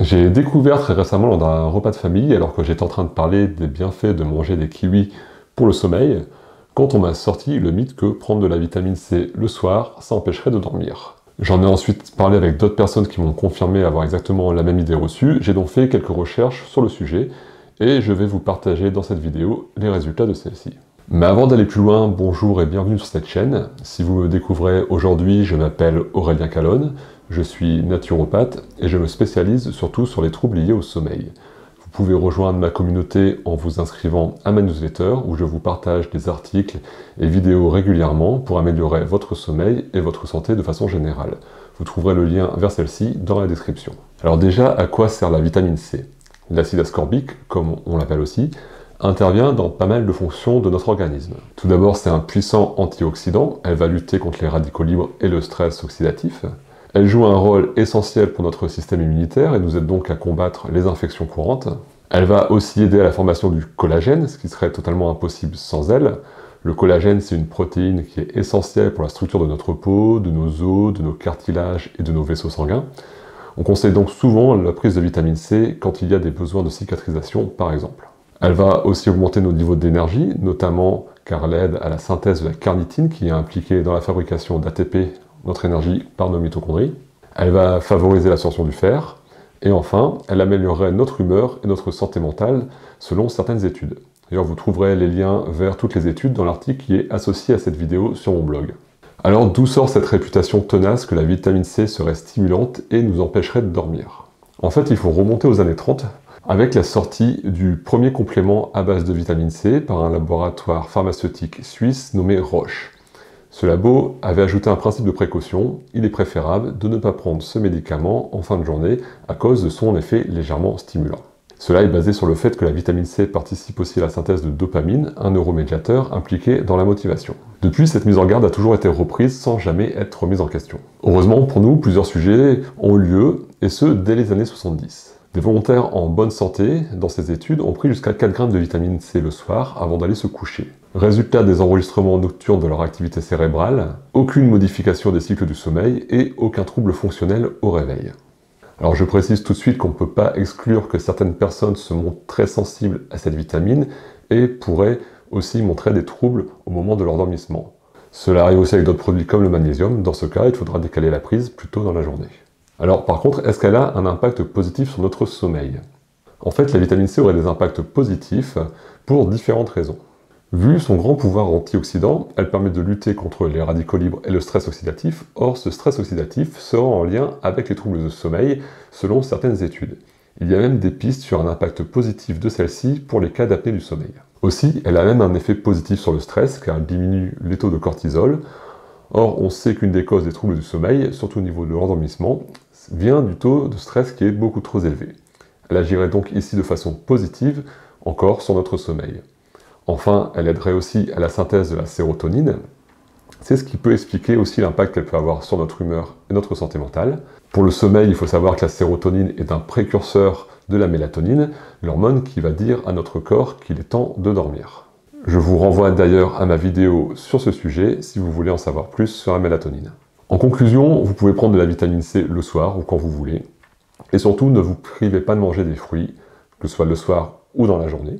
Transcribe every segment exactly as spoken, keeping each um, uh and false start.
J'ai découvert très récemment lors d'un repas de famille, alors que j'étais en train de parler des bienfaits de manger des kiwis pour le sommeil, quand on m'a sorti le mythe que prendre de la vitamine C le soir, ça empêcherait de dormir. J'en ai ensuite parlé avec d'autres personnes qui m'ont confirmé avoir exactement la même idée reçue. J'ai donc fait quelques recherches sur le sujet et je vais vous partager dans cette vidéo les résultats de celle-ci. Mais avant d'aller plus loin, bonjour et bienvenue sur cette chaîne. Si vous me découvrez aujourd'hui, je m'appelle Aurélien Calonne, je suis naturopathe et je me spécialise surtout sur les troubles liés au sommeil. Vous pouvez rejoindre ma communauté en vous inscrivant à ma newsletter où je vous partage des articles et vidéos régulièrement pour améliorer votre sommeil et votre santé de façon générale. Vous trouverez le lien vers celle-ci dans la description. Alors déjà, à quoi sert la vitamine C? L'acide ascorbique, comme on l'appelle aussi, intervient dans pas mal de fonctions de notre organisme. Tout d'abord, c'est un puissant antioxydant, elle va lutter contre les radicaux libres et le stress oxydatif. Elle joue un rôle essentiel pour notre système immunitaire et nous aide donc à combattre les infections courantes. Elle va aussi aider à la formation du collagène, ce qui serait totalement impossible sans elle. Le collagène, c'est une protéine qui est essentielle pour la structure de notre peau, de nos os, de nos cartilages et de nos vaisseaux sanguins. On conseille donc souvent la prise de vitamine C quand il y a des besoins de cicatrisation par exemple. Elle va aussi augmenter nos niveaux d'énergie, notamment car elle aide à la synthèse de la carnitine qui est impliquée dans la fabrication d'A T P, notre énergie, par nos mitochondries. Elle va favoriser l'absorption du fer. Et enfin, elle améliorerait notre humeur et notre santé mentale selon certaines études. D'ailleurs, vous trouverez les liens vers toutes les études dans l'article qui est associé à cette vidéo sur mon blog. Alors, d'où sort cette réputation tenace que la vitamine C serait stimulante et nous empêcherait de dormir? En fait, il faut remonter aux années trente avec la sortie du premier complément à base de vitamine C par un laboratoire pharmaceutique suisse nommé Roche. Ce labo avait ajouté un principe de précaution, il est préférable de ne pas prendre ce médicament en fin de journée à cause de son effet légèrement stimulant. Cela est basé sur le fait que la vitamine C participe aussi à la synthèse de dopamine, un neuromédiateur impliqué dans la motivation. Depuis, cette mise en garde a toujours été reprise sans jamais être remise en question. Heureusement pour nous, plusieurs sujets ont eu lieu, et ce dès les années soixante-dix. Des volontaires en bonne santé, dans ces études, ont pris jusqu'à quatre grammes de vitamine C le soir avant d'aller se coucher. Résultat des enregistrements nocturnes de leur activité cérébrale, aucune modification des cycles du sommeil et aucun trouble fonctionnel au réveil. Alors je précise tout de suite qu'on ne peut pas exclure que certaines personnes se montrent très sensibles à cette vitamine et pourraient aussi montrer des troubles au moment de l'endormissement. Cela arrive aussi avec d'autres produits comme le magnésium, dans ce cas il faudra décaler la prise plus tôt dans la journée. Alors par contre, est-ce qu'elle a un impact positif sur notre sommeil? En fait, la vitamine C aurait des impacts positifs pour différentes raisons. Vu son grand pouvoir antioxydant, elle permet de lutter contre les radicaux libres et le stress oxydatif. Or, ce stress oxydatif sera en lien avec les troubles de sommeil, selon certaines études. Il y a même des pistes sur un impact positif de celle-ci pour les cas d'apnée du sommeil. Aussi, elle a même un effet positif sur le stress, car elle diminue les taux de cortisol. Or, on sait qu'une des causes des troubles du sommeil, surtout au niveau de l'endormissement, vient du taux de stress qui est beaucoup trop élevé. Elle agirait donc ici de façon positive, encore sur notre sommeil. Enfin, elle aiderait aussi à la synthèse de la sérotonine. C'est ce qui peut expliquer aussi l'impact qu'elle peut avoir sur notre humeur et notre santé mentale. Pour le sommeil, il faut savoir que la sérotonine est un précurseur de la mélatonine, l'hormone qui va dire à notre corps qu'il est temps de dormir. Je vous renvoie d'ailleurs à ma vidéo sur ce sujet si vous voulez en savoir plus sur la mélatonine. En conclusion, vous pouvez prendre de la vitamine C le soir ou quand vous voulez. Et surtout, ne vous privez pas de manger des fruits, que ce soit le soir ou dans la journée.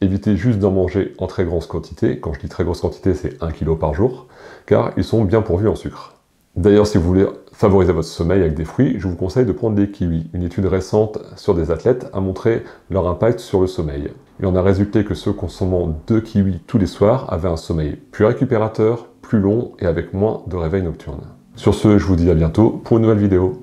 Évitez juste d'en manger en très grosse quantité, quand je dis très grosse quantité, c'est un kilo par jour, car ils sont bien pourvus en sucre. D'ailleurs, si vous voulez favoriser votre sommeil avec des fruits, je vous conseille de prendre des kiwis. Une étude récente sur des athlètes a montré leur impact sur le sommeil. Il en a résulté que ceux consommant deux kiwis tous les soirs avaient un sommeil plus récupérateur, plus long et avec moins de réveil nocturne. Sur ce, je vous dis à bientôt pour une nouvelle vidéo.